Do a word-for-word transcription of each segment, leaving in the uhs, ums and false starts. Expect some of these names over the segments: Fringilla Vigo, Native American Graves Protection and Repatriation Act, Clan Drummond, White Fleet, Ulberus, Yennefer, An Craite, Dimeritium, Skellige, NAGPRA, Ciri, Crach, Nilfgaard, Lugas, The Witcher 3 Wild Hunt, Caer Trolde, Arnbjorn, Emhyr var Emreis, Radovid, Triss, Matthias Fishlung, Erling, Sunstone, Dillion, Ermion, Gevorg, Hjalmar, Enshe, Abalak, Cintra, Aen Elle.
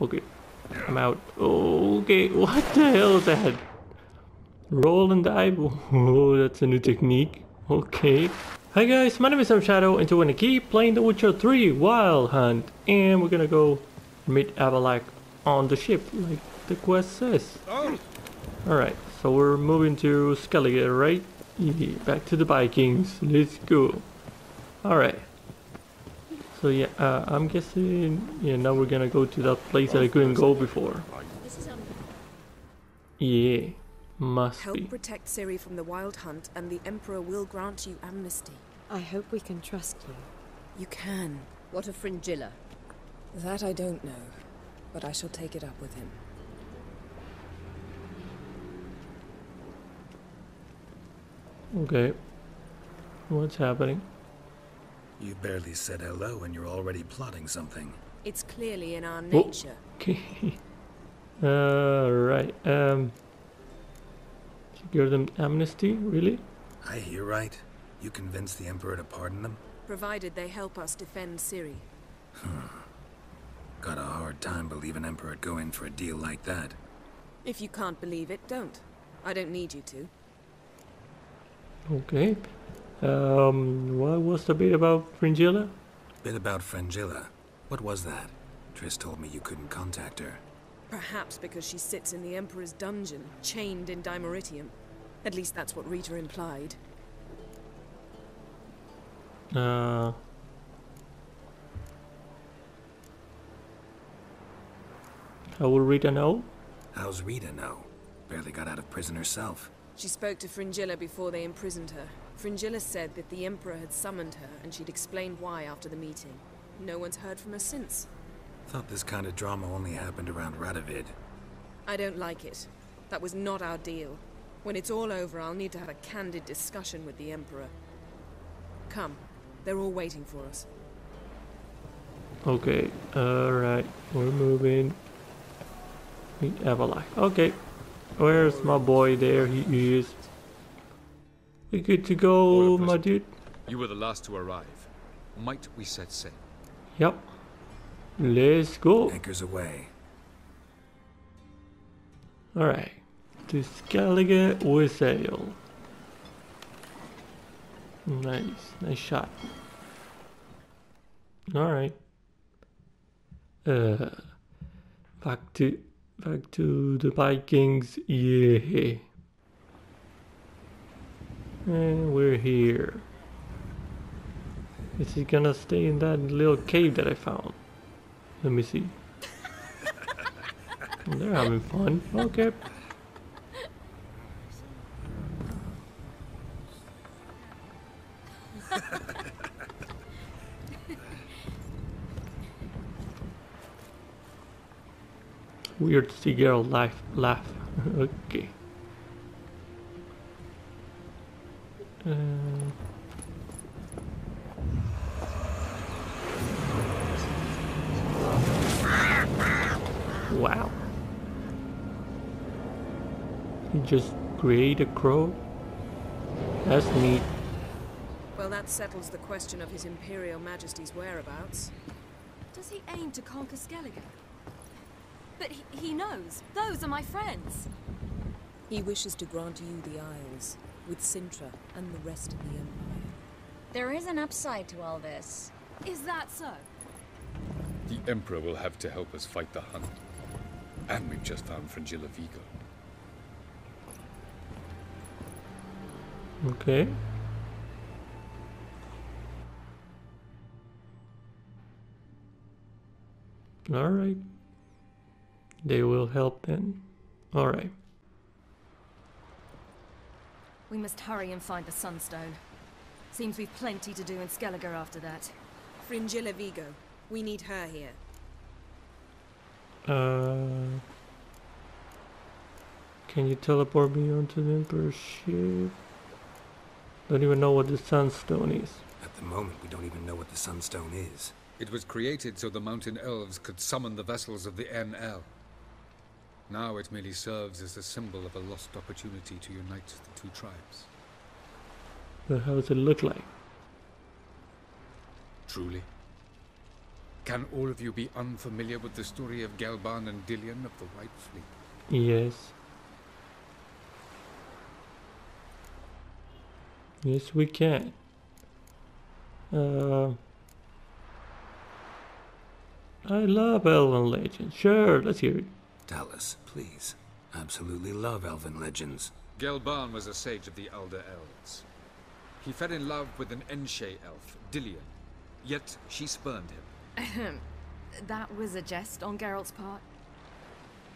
Okay, I'm out. Okay, what the hell is that? Roll and dive? Oh, that's a new technique. Okay. Hi guys, my name is Shadow, and so we're gonna keep playing The Witcher three Wild Hunt. And we're gonna go meet Abalak on the ship, like the quest says. Alright, so we're moving to Skellige, right? Yeah, back to the Vikings. Let's go. Alright. So yeah, uh, I'm guessing, yeah, now we're gonna go to that place that I couldn't go before. Yeah. Must help be. Protect Ciri from the Wild Hunt, and the Emperor will grant you amnesty. I hope we can trust you. You can. What of Fringilla? That I don't know, but I shall take it up with him. Okay. What's happening? You barely said hello, and you're already plotting something. It's clearly in our nature. Okay. All right. Um. Give them amnesty, really? I hear right. You convinced the Emperor to pardon them? Provided they help us defend Ciri. Hmm. Got a hard time believing Emperor'd go in for a deal like that. If you can't believe it, don't. I don't need you to. Okay. Um, what was the bit about Fringilla? Bit about Fringilla? What was that? Triss told me you couldn't contact her. Perhaps because she sits in the Emperor's dungeon, chained in Dimeritium. At least that's what Rita implied. Uh. How will Rita know? How's Rita know? Barely got out of prison herself. She spoke to Fringilla before they imprisoned her. Fringilla said that the Emperor had summoned her, and she'd explained why after the meeting. No one's heard from her since. Thought this kind of drama only happened around Radovid. I don't like it. That was not our deal. When it's all over, I'll need to have a candid discussion with the Emperor. Come. They're all waiting for us. Okay. Alright. We're moving. Meet Abalak. Okay. Where's my boy? There he is. We good to go, my dude? You were the last to arrive. Might we set sail? Yep. Let's go. Anchors away. Alright. To Skellige we sail. Nice. Nice shot. Alright. Uh, back to back to the Vikings. Yeah. And we're here. Is he gonna stay in that little cave that I found? Let me see. They're having fun. Okay. Weird seagull laugh. Laugh. Okay. Uh, Wow. You just create a crow? That's neat. Well, that settles the question of his Imperial Majesty's whereabouts. Does he aim to conquer Skellige? But he, he knows. Those are my friends. He wishes to grant you the Isles, with Cintra and the rest of the Empire. There is an upside to all this. Is that so? The Emperor will have to help us fight the Hunt. And we've just found Fringilla Vigo. Okay. Alright. They will help then. Alright. We must hurry and find the Sunstone. Seems we've plenty to do in Skellige after that. Fringilla Vigo. We need her here. Uh, can you teleport me onto the Emperor's ship? Don't even know what the Sunstone is. At the moment, we don't even know what the Sunstone is. It was created so the mountain elves could summon the vessels of the Aen Elle. Now it merely serves as a symbol of a lost opportunity to unite the two tribes. But how does it look like? Truly? Can all of you be unfamiliar with the story of Gelban and Dillion of the White Fleet? Yes. Yes, we can. Uh, I love Elven legends. Sure, let's hear it. Tell us, please. Absolutely love Elven legends. Gelban was a sage of the Elder Elves. He fell in love with an Enshe elf, Dillion. Yet she spurned him. That was a jest on Geralt's part.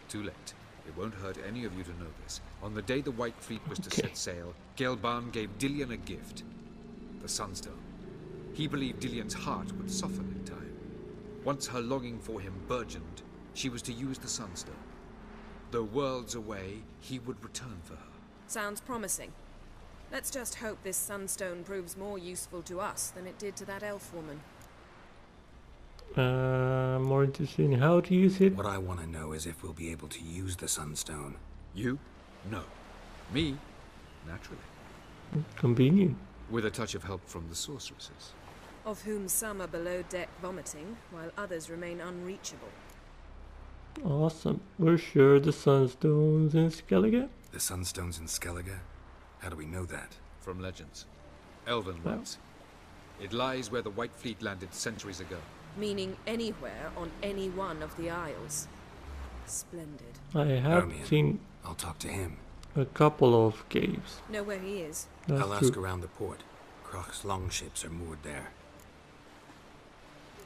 Too late. It won't hurt any of you to know this. On the day the White Fleet was okay. to set sail, Gelban gave Dillion a gift. The Sunstone. He believed Dillion's heart would soften in time. Once her longing for him burgeoned, she was to use the Sunstone. Though worlds away, he would return for her. Sounds promising. Let's just hope this Sunstone proves more useful to us than it did to that elf woman. Uh, more interesting how to use it. What I want to know is if we'll be able to use the Sunstone. You? No. Me? Naturally. Convenient. With a touch of help from the sorceresses. Of whom some are below deck vomiting, while others remain unreachable. Awesome. We're sure the Sunstone's in Skellige? The Sunstone's in Skellige? How do we know that? From legends. Elven ones. Wow. It lies where the White Fleet landed centuries ago. Meaning anywhere on any one of the Isles. Splendid. I have Ermion. seen... I'll talk to him. A couple of caves. Know where he is. That's I'll true. ask around the port. Crach's longships are moored there.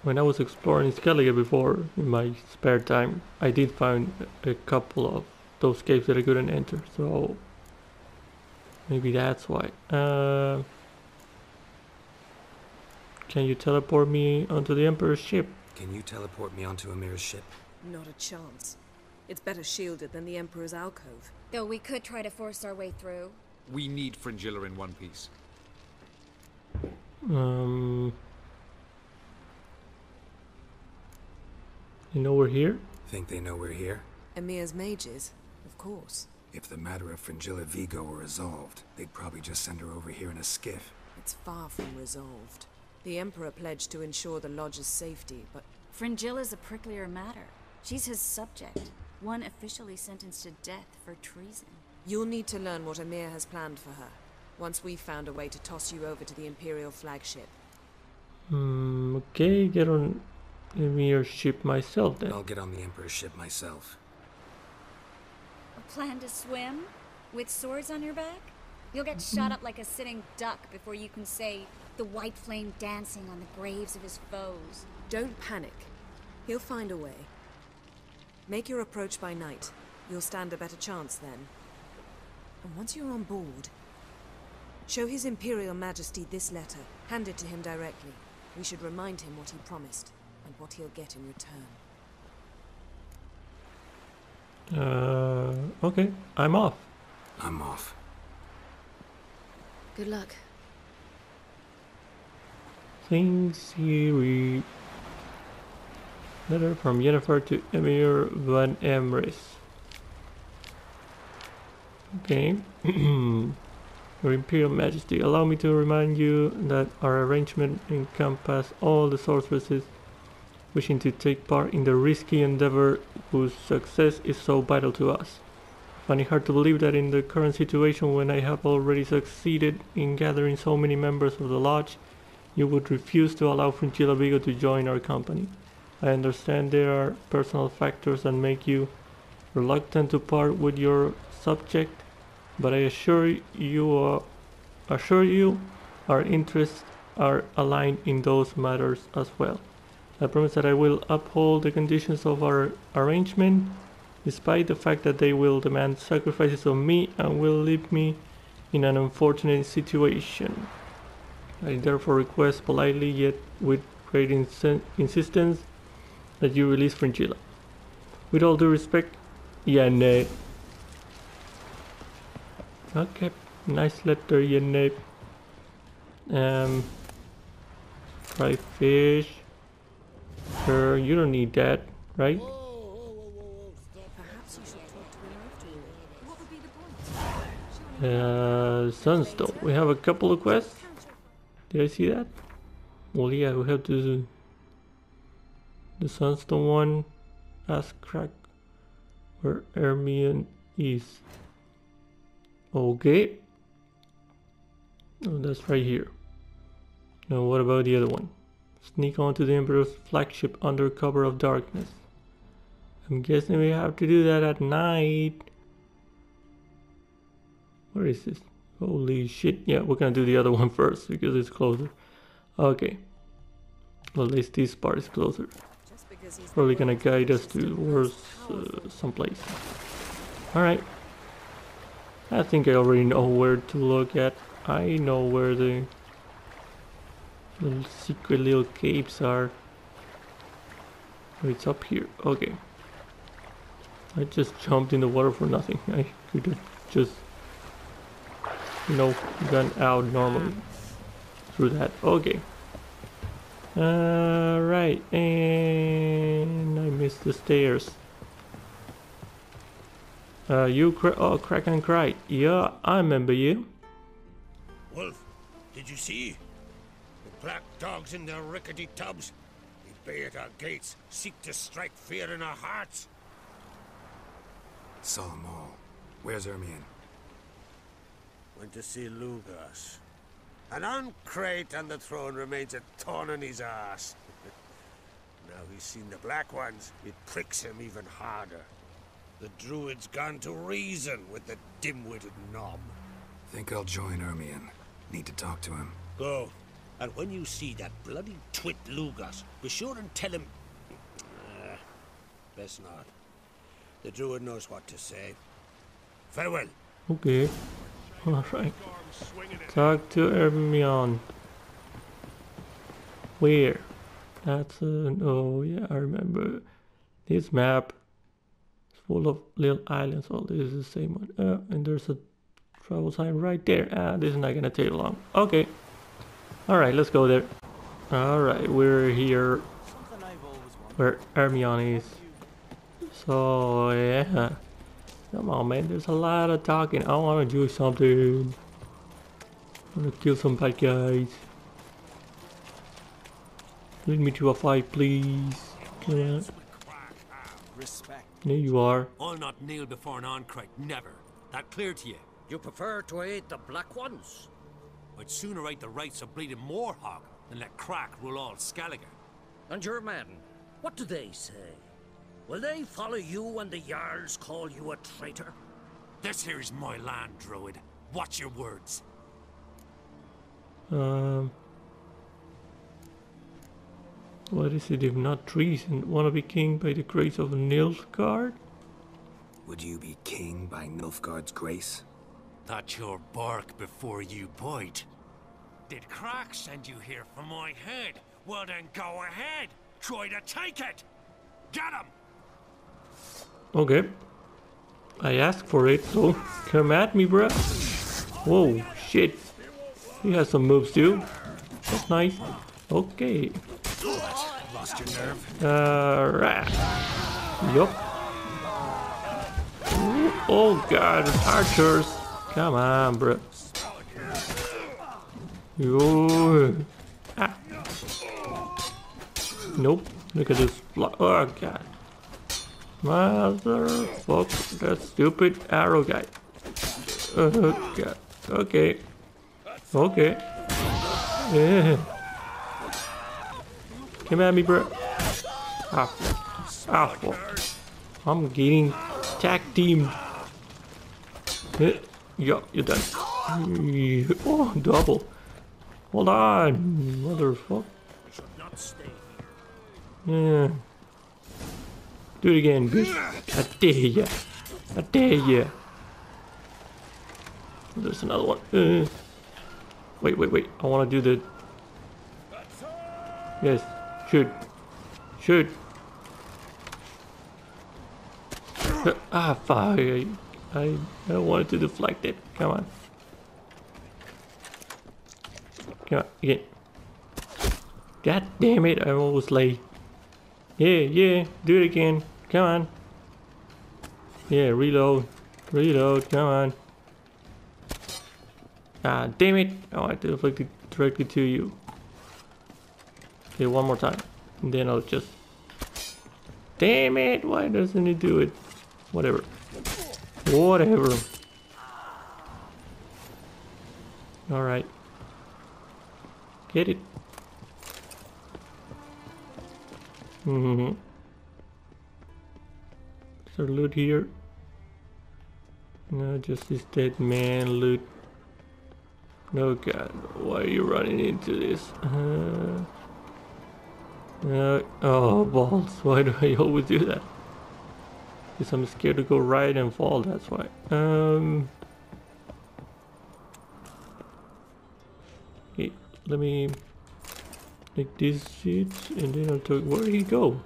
When I was exploring Skellige before, in my spare time, I did find a couple of those caves that I couldn't enter, so... Maybe that's why. Uh, can you teleport me onto the Emperor's ship? Can you teleport me onto Emhyr's ship? Not a chance. It's better shielded than the Emperor's alcove. Though we could try to force our way through. We need Fringilla in one piece. Um... You know we're here? Think they know we're here? Emhyr's mages, of course. If the matter of Fringilla Vigo were resolved, they'd probably just send her over here in a skiff. It's far from resolved. The Emperor pledged to ensure the Lodge's safety, but... Fringilla's a pricklier matter. She's his subject. One officially sentenced to death for treason. You'll need to learn what Emhyr has planned for her, once we've found a way to toss you over to the Imperial flagship. Hmm, okay, get on Emhyr's ship myself then. I'll get on the Emperor's ship myself. Plan to swim? With swords on your back? You'll get shot up like a sitting duck before you can say the white flame dancing on the graves of his foes. Don't panic. He'll find a way. Make your approach by night. You'll stand a better chance then. And once you're on board, show His Imperial Majesty this letter. Hand it to him directly. We should remind him what he promised and what he'll get in return. Uh, okay. I'm off. I'm off. Good luck. Thanks, Ciri. Letter from Yennefer to Emhyr var Emreis. Okay. Your Imperial Majesty, allow me to remind you that our arrangement encompasses all the sorceresses wishing to take part in the risky endeavor whose success is so vital to us. I find it hard to believe that in the current situation, when I have already succeeded in gathering so many members of the Lodge, you would refuse to allow Fringilla Vigo to join our company. I understand there are personal factors that make you reluctant to part with your subject, but I assure you, uh, assure you our interests are aligned in those matters as well. I promise that I will uphold the conditions of our arrangement, despite the fact that they will demand sacrifices of me and will leave me in an unfortunate situation. I therefore request politely, yet with great insen insistence, that you release Fringilla. With all due respect, Yennefer. Okay, nice letter, Yennefer. Um, fried fish. Sure, you don't need that, right? Perhaps you should talk to him afterwards. What would be the point? Uh, Sunstone. We have a couple of quests. Did I see that? Well, yeah, we have to The Sunstone one asked Crach where Ermion is. Okay. Oh, that's right here. Now what about the other one? Sneak onto the Emperor's flagship under cover of darkness. I'm guessing we have to do that at night. Where is this? Holy shit. Yeah, we're gonna do the other one first because it's closer. Okay. Well, at least this part is closer. Probably gonna guide us towards uh, someplace. Alright. I think I already know where to look at. I know where the little secret little caves are. Oh, it's up here. Okay. I just jumped in the water for nothing. I could have just, you know, gone out normally through that. Okay. Alright, uh, and I missed the stairs. Uh, you cra oh, Crach and Cry. Yeah, I remember you. Wolf, did you see? The black dogs in their rickety tubs. They bay at our gates, seek to strike fear in our hearts. Solomon, where's Ermion? Went to see Lugas. An An Craite on the throne remains a thorn in his ass. Now he's seen the black ones, it pricks him even harder. The druid's gone to reason with the dim-witted knob. Think I'll join Ermion. Need to talk to him. Go. And when you see that bloody twit Lugas, be sure and tell him... Uh, best not. The druid knows what to say. Farewell. Okay. Alright. Talk to Ermion. Where? That's an... Oh yeah, I remember. This map is full of little islands. Oh, this is the same one. Uh, and there's a travel sign right there. Ah, this is not gonna take long. Okay. Alright, let's go there. Alright, we're here where Ermion is. So yeah. Come on, man, there's a lot of talking. I wanna do something. I wanna kill some bad guys. Lead me to a fight, please. Yeah. There you are. I'll not kneel before an An Craite, never. That clear to you? You prefer to aid the black ones? I'd sooner aid the rights of bleeding Morhog than let Crach rule all Skellige. And your men, what do they say? Will they follow you when the Jarls call you a traitor? This here is my land, Druid. Watch your words. Um... What is it if not treason? Wanna be king by the grace of Nilfgaard? Would you be king by Nilfgaard's grace? That's your bark before you bite. Did Crach send you here for my head? Well then go ahead! Try to take it! Get him! Okay, I asked for it, so come at me, bruh. Whoa, shit. He has some moves too. That's nice. Okay. Lost your nerve. Alright. Yup. Oh god, archers. Come on, bruh. Yo. Ah. Nope. Look at this. Oh god. Motherfuck, that stupid arrow guy. Oh god. Okay. Okay. Yeah. Come at me, bro. Awful. Awful. I'm getting tag teamed. Yo, you're done. Oh, double. Hold on, motherfuck. Yeah. Do it again, bitch. I dare ya. I dare ya. There's another one. Uh, wait, wait, wait. I want to do the... Yes. Shoot. Shoot. Uh, ah, fuck. I, I, I wanted to deflect it. Come on. Come on. Again. God damn it. I almost lay. Yeah, yeah. Do it again. Come on. Yeah, reload. Reload. Come on. Ah, damn it. Oh, I deflect it directly to you. Okay, one more time. And then I'll just Damn it, why doesn't it do it? Whatever. Whatever. Alright. Get it. Mm-hmm. Is there loot here? No, just this dead man loot. No, God, why are you running into this? Uh, uh, oh, balls, why do I always do that? Because I'm scared to go right and fall, that's why. Um, okay, let me take these sheets and then I'll talk. Where did he go?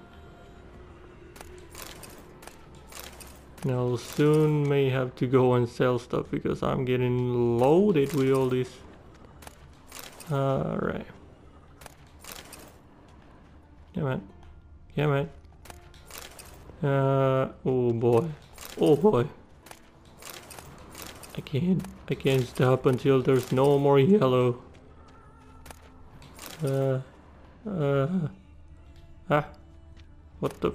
Now soon may have to go and sell stuff because I'm getting loaded with all this. Alright. Come on. Come on. Uh, oh boy. Oh boy. I can't, I can't stop until there's no more yellow. Uh, uh, ah. What the?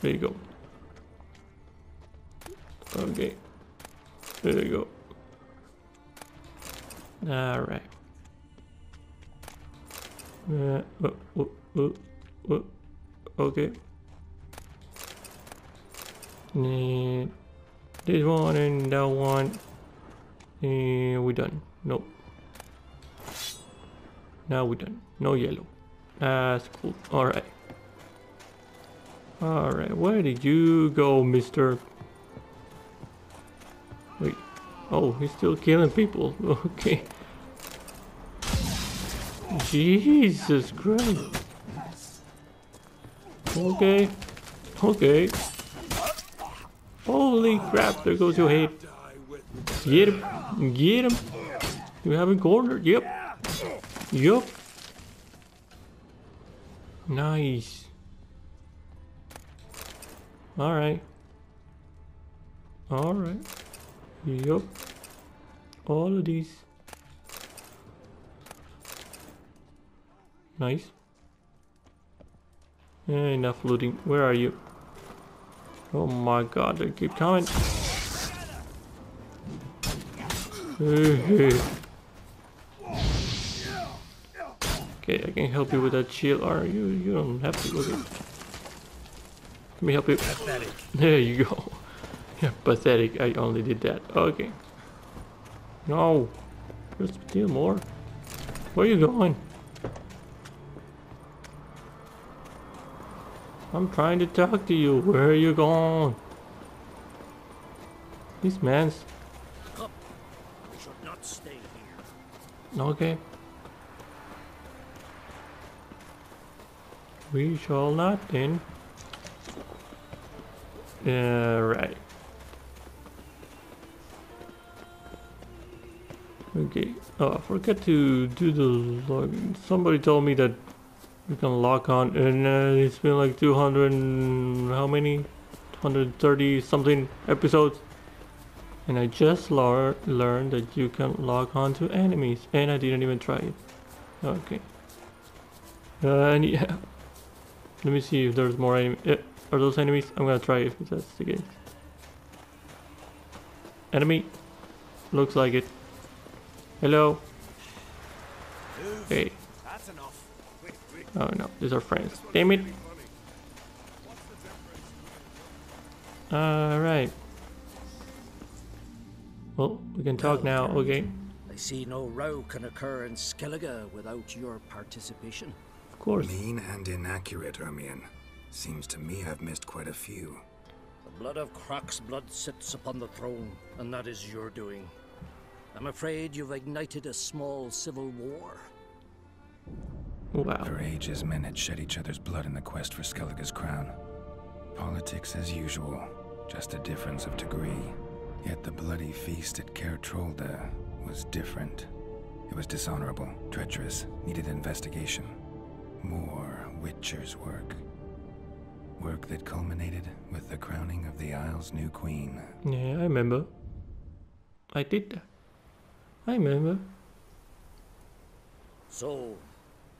There you go. Okay, there we go. Alright. Uh, oh, oh, oh, oh. Okay. Need this one and that one. And we're done. Nope. Now we're done. No yellow. That's cool. Alright. Alright, where did you go, mister? Wait, oh, he's still killing people, okay. Jesus Christ. Okay, okay. Holy crap, there goes your head. Get him, get him. You haven't cornered, yep. Yep. Nice. Alright. Alright. Yup. All of these. Nice. Eh, enough looting. Where are you? Oh my god, they keep coming. Okay, I can help you with that shield. Are you? You don't have to look at. Let me help you. There you go. Pathetic, I only did that. Okay. No. Just steal more. Where are you going? I'm trying to talk to you. Where are you going? This man's. Up. You should not stay here. Okay. We shall not then. Alright. Okay, oh, I forgot to do the log. Somebody told me that you can lock on, and uh, it's been like two hundred, how many? two hundred thirty something episodes. And I just lear learned that you can lock on to enemies, and I didn't even try it. Okay. Uh, and yeah. Let me see if there's more enemies. Yeah, are those enemies? I'm gonna try if that's the case. Enemy. Looks like it. Hello. Hey. Oh no, these are friends. Damn it. Alright. Well, we can talk now, okay. I see no row can occur in Skellige without your participation. Of course. Mean and inaccurate, Ermion. Seems to me I've missed quite a few. The blood of Crox's blood sits upon the throne, and that is your doing. I'm afraid you've ignited a small civil war. Wow. For ages, men had shed each other's blood in the quest for Skellige's crown. Politics as usual, just a difference of degree. Yet the bloody feast at Caer Trolde was different. It was dishonorable, treacherous, needed investigation. More Witcher's work. Work that culminated with the crowning of the Isle's new queen. Yeah, I remember. I did that. I remember. So,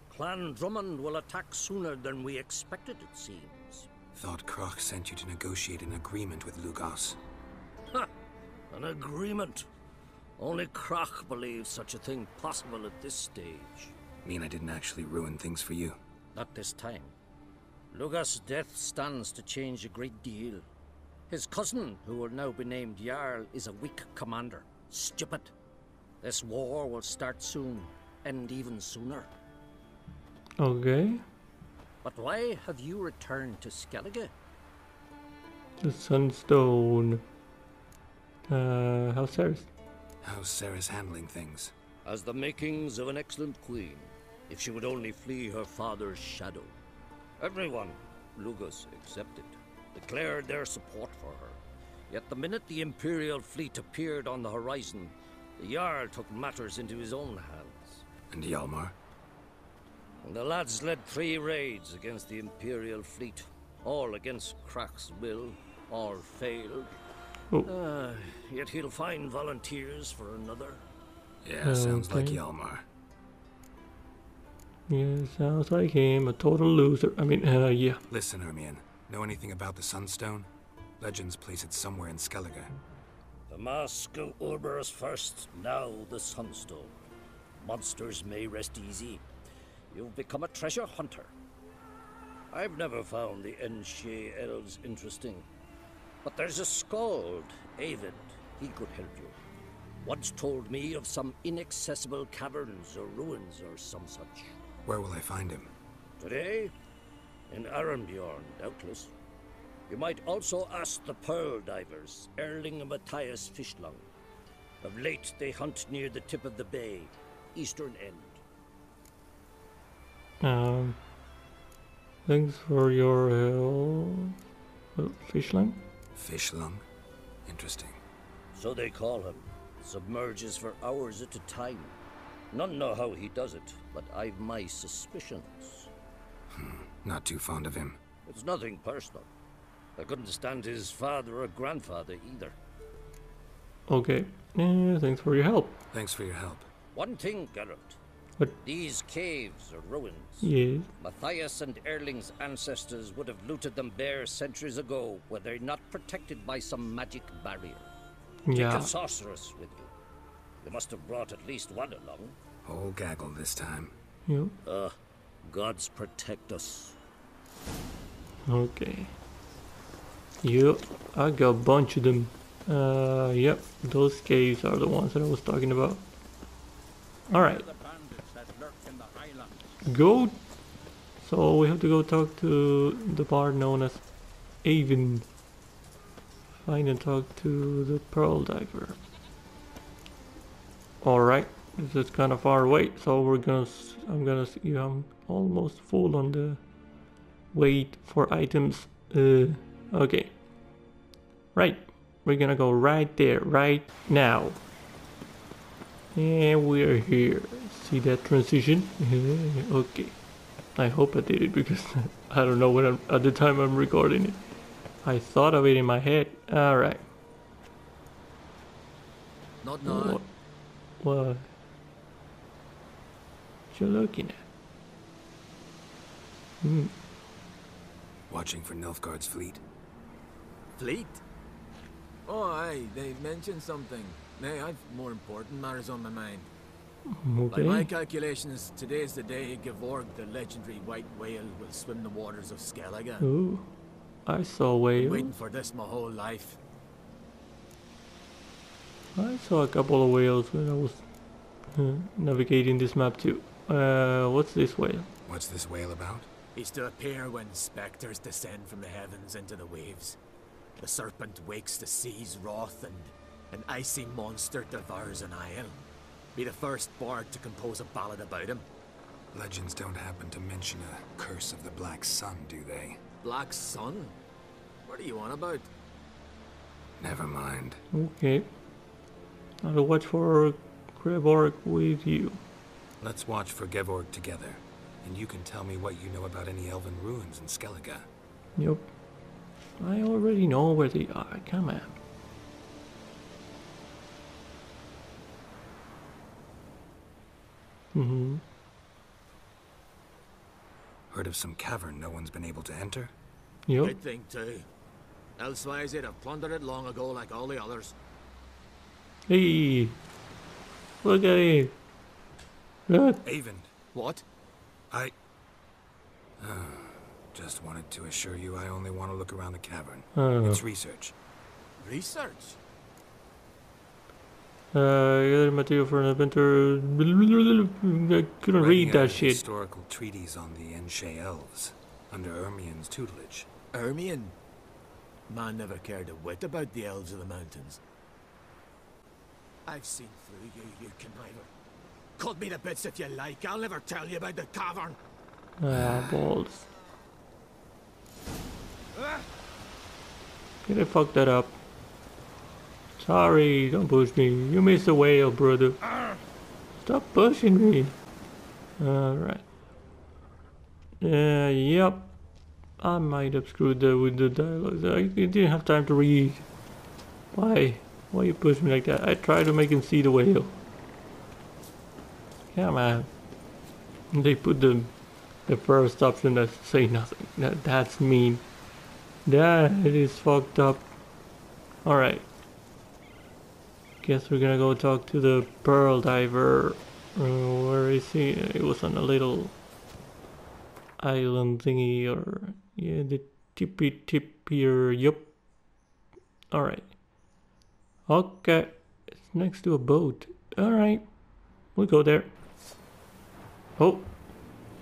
Clan Drummond will attack sooner than we expected, it seems. Thought Croc sent you to negotiate an agreement with Lugas. Ha! An agreement? Only Crach believes such a thing possible at this stage. Mean I didn't actually ruin things for you? Not this time. Lugas' death stands to change a great deal. His cousin, who will now be named Jarl, is a weak commander. Stupid. This war will start soon, end even sooner. Okay. But why have you returned to Skellige? The Sunstone. Uh, how's Ceres? How's Ceres handling things? As the makings of an excellent queen, if she would only flee her father's shadow. Everyone, Lugas excepted, declared their support for her. Yet the minute the Imperial fleet appeared on the horizon, the Jarl took matters into his own hands. And Hjalmar? And the lads led three raids against the Imperial fleet, all against Crach's will, all failed. Oh. Uh, yet he'll find volunteers for another. Yeah, okay. Sounds like Hjalmar. Yeah, sounds like him, a total loser. I mean, uh, yeah. Listen, Ermion, know anything about the Sunstone? Legends place it somewhere in Skellige. The mask of Ulberus first, now the Sunstone. Monsters may rest easy. You've become a treasure hunter. I've never found the Aen Elves interesting. But there's a Skald, Avid, he could help you. Once told me of some inaccessible caverns or ruins or some such. Where will I find him? Today? In Arnbjorn, doubtless. You might also ask the Pearl Divers, Erling and Matthias Fishlung. Of late, they hunt near the tip of the bay, eastern end. Um, thanks for your help. Uh, Fishlung? Fishlung? Interesting. So they call him. Submerges for hours at a time. None know how he does it, but I've my suspicions. Hmm. Not too fond of him. It's nothing personal. I couldn't stand his father or grandfather either. Okay. Uh, thanks for your help. Thanks for your help. One thing, Geralt. What? These caves are ruins. Yes. Matthias and Erling's ancestors would have looted them bare centuries ago were they not protected by some magic barrier. Yeah. Take a sorceress with you. You must have brought at least one along. Whole gaggle this time. Yep. Uh, gods protect us. Okay. Yep, I got a bunch of them. Uh, yep, those caves are the ones that I was talking about. Alright. Go! So we have to go talk to the bard known as Aen. Find and talk to the Pearl Diver. Alright, this is kind of far away, so we're gonna. I'm gonna see. Yeah, I'm almost full on the wait for items. Uh, okay. Right, we're gonna go right there, right now. And we're here. See that transition? Okay. I hope I did it because I don't know when I'm, at the time I'm recording it. I thought of it in my head. Alright. Not now. What? What? What you looking at? Hmm. Watching for Nilfgaard's fleet. Fleet? Oh, aye. They've mentioned something. Nay, I've more important matters on my mind. Okay. By my calculations, today's the day Gevorg, the legendary white whale, will swim the waters of Skellige. Ooh. I saw a whale. Waiting for this my whole life. I saw a couple of whales when I was uh, navigating this map too. Uh, what's this whale? What's this whale about? He's to appear when specters descend from the heavens into the waves. The serpent wakes the sea's wrath, and an icy monster devours an isle. Be the first bard to compose a ballad about him. Legends don't happen to mention a curse of the Black Sun, do they? Black Sun? What are you on about? Never mind. Okay. I'll watch for Gevorg with you. Let's watch for Gevorg together, and you can tell me what you know about any elven ruins in Skellige. Yep. I already know where they are. Come on. Mm-hmm. Heard of some cavern no one's been able to enter? Yep. Good thing too. Elsewise they'd have plundered it long ago like all the others. Hey. Look at it. Look. Aven. What? I... Uh, just wanted to assure you I only want to look around the cavern. Oh. It's research. Research? Uh, other material for an inventor. I couldn't read that shit. Historical treatise on the Enshe elves under Ermion's tutelage. Ermion? Man never cared a whit about the elves of the mountains. I've seen through you, you conniver. Cut me to bits if you like. I'll never tell you about the cavern. Ah, balls. Did I fuck that up? Sorry, don't push me. You missed the whale, brother. Stop pushing me. Alright. Uh, yep. I might have screwed that with the dialogue. I didn't have time to read. Why? Why you push me like that? I tried to make him see the whale. Yeah, man. They put the, the first option that say nothing. That, that's mean. That is fucked up. Alright. Guess we're gonna go talk to the pearl diver. Uh, where is he? It was on a little island thingy, or yeah, the tippy tip here. Yup. All right. Okay, it's next to a boat. All right, we'll go there. Oh,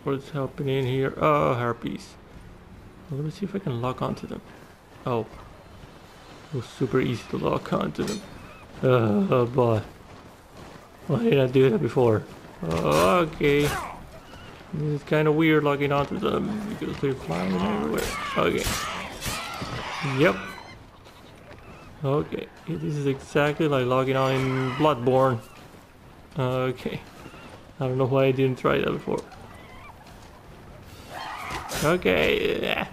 what's happening here? Oh, harpies. Let me see if I can lock onto them. Oh, it was super easy to lock onto them. Uh, oh boy. Why did I do that before? Oh, okay. This is kind of weird logging onto them because they're flying everywhere. Okay. Yep. Okay. This is exactly like logging on in Bloodborne. Okay. I don't know why I didn't try that before. Okay.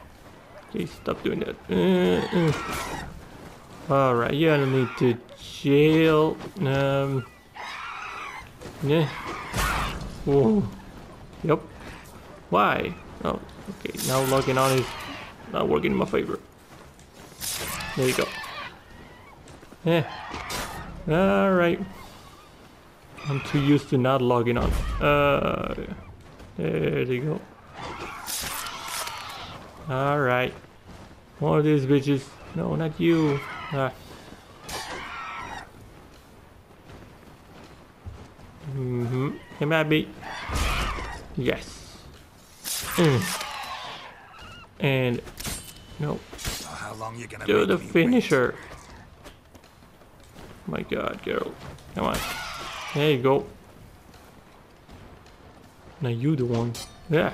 Okay, stop doing that. Uh, uh. Alright, you don't need to jail. Um. Yeah. Whoa. Yep. Why? Oh, okay. Now logging on is not working in my favor. There you go. Yeah. Alright. I'm too used to not logging on. Uh. There you go. Alright. More of these bitches. No, not you. Ah. Mm-hmm. It might be. Yes. Mm. And no. So how long you gonna do the finisher? Wait. My God, girl! Come on. There you go. Now you the one. Yeah.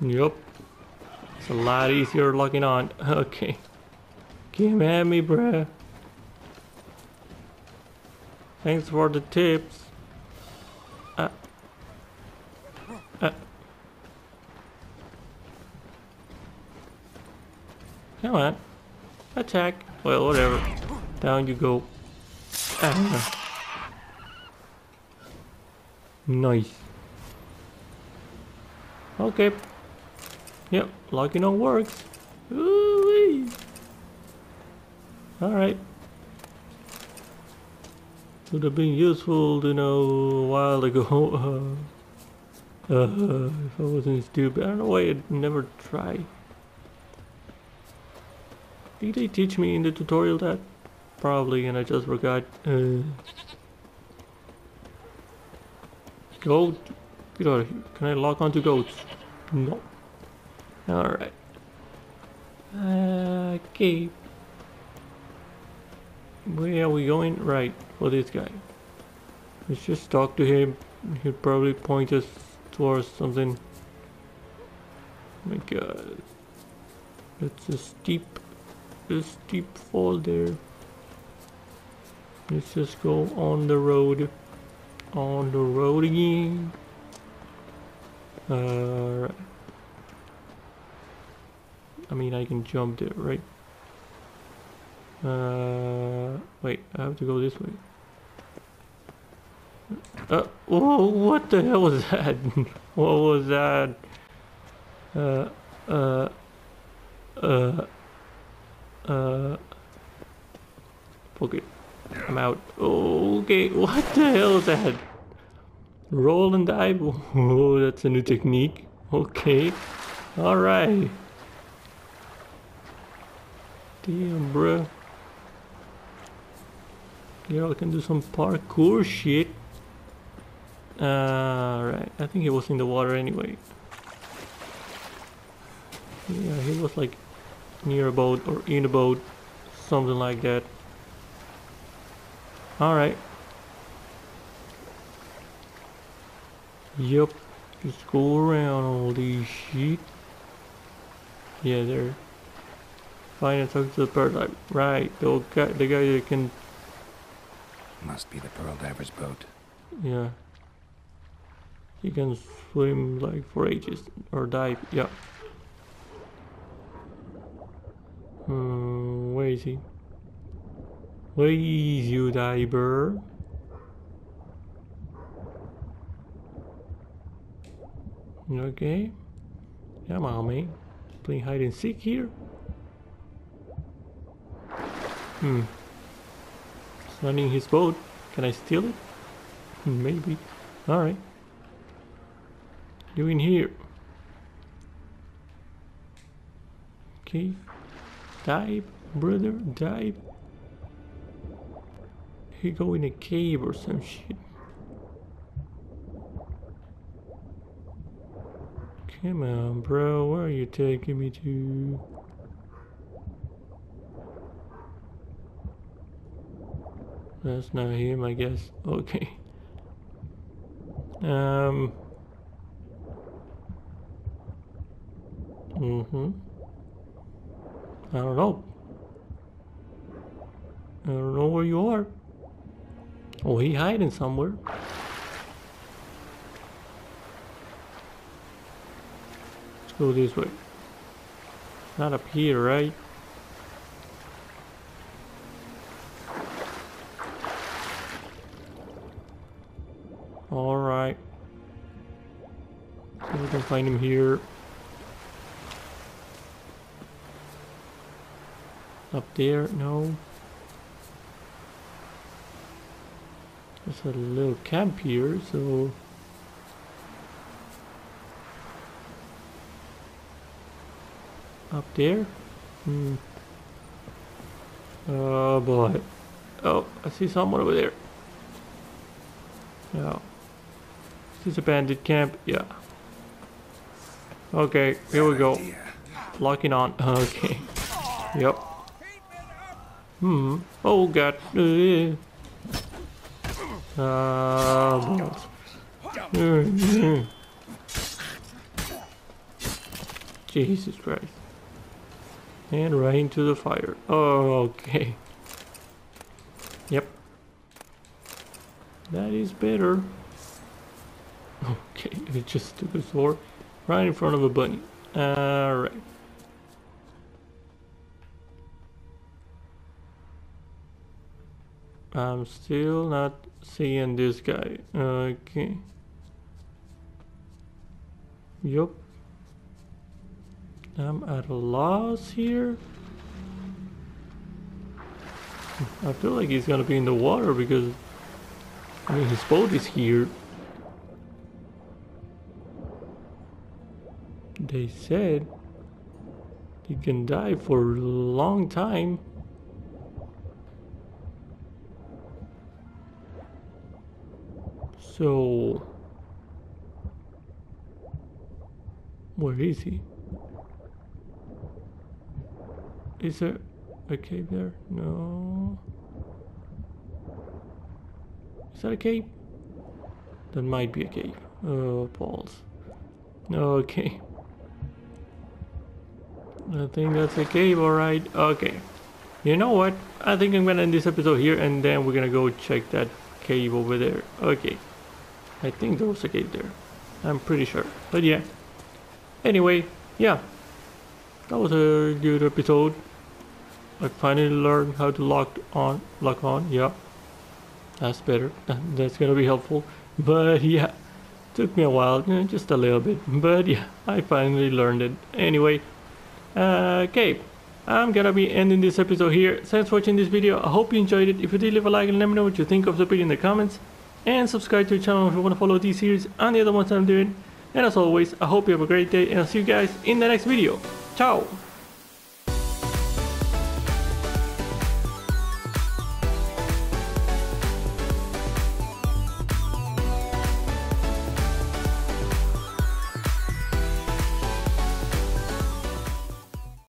Yup. It's a lot easier locking on. Okay. Come at me, bruh. Thanks for the tips. Uh. Uh. Come on. Attack. Well, whatever. Down you go. Uh. Nice. Okay. Yep. Locking on works. Ooh-wee. Alright. Would have been useful to know a while ago. Uh, uh, if I wasn't stupid. I don't know why I'd never try. Did they teach me in the tutorial that? Probably, and I just forgot. Uh, goat. Get out of here. Can I lock onto goats? No. Alright. Uh, okay. Where are we going? Right. For this guy. Let's just talk to him. He'll probably point us towards something. Oh my God. That's a steep, a steep fall there. Let's just go on the road. On the road again. Alright. I mean, I can jump there, right? Uh, wait, I have to go this way. Uh, whoa, what the hell was that? What was that? Uh, Uh, uh, uh. Okay, I'm out. Okay, what the hell is that? Roll and dive. Oh, that's a new technique. Okay, all right. Damn, bro. Girl can do some parkour shit. Uh, right, I think he was in the water anyway. Yeah, he was like near a boat or in a boat, something like that. Alright. Yup. Just go around all these shit. Yeah, there. Fine, and talk to the pearl diver. Right, the guy, the guy that can. Must be the pearl diver's boat. Yeah. He can swim like for ages or dive. Yeah. Hmm, where is he? Where is you, diver? Okay. Yeah, my homie. Playing hide and seek here. Hmm. Running his boat. Can I steal it? Maybe. Alright. You in here. Okay. Dive, brother, dive. He go in a cave or some shit. Come on, bro, where are you taking me to? That's not him, I guess. Okay. Um. Mm-hmm. I don't know. I don't know where you are. Oh, he hiding somewhere. Let's go this way. Not up here, right? Alright. See if we can find him here. Up there, no. There's a little camp here, so up there. Hmm. Oh boy. Oh, I see someone over there. Oh. Is this a bandit camp? Yeah. Okay, here we go. Locking on. Okay. Yep. Hmm. Oh god. Uh, Uh, Jesus Christ. And right into the fire. Oh, okay. Yep. That is better. Okay, it just took a sword right in front of a bunny. Alright. I'm still not seeing this guy. Okay. Yup. I'm at a loss here. I feel like he's gonna be in the water because I mean his boat is here. They said he can dive for a long time. So, where is he? Is there a cave there? No. Is that a cave? That might be a cave. Oh, balls. Okay. I think that's a cave, alright. Okay. You know what? I think I'm gonna end this episode here and then we're gonna go check that cave over there. Okay. I think there was a gate there. I'm pretty sure. But yeah. Anyway, yeah. That was a good episode. I finally learned how to lock on. Lock on, yeah. That's better. That's gonna be helpful. But yeah. Took me a while, just a little bit, but yeah, I finally learned it. Anyway, uh, okay, I'm gonna be ending this episode here. Thanks for watching this video. I hope you enjoyed it. If you did, leave a like and let me know what you think of the video in the comments. And subscribe to the channel if you want to follow these series and the other ones I'm doing. And as always, I hope you have a great day, and I'll see you guys in the next video. Ciao!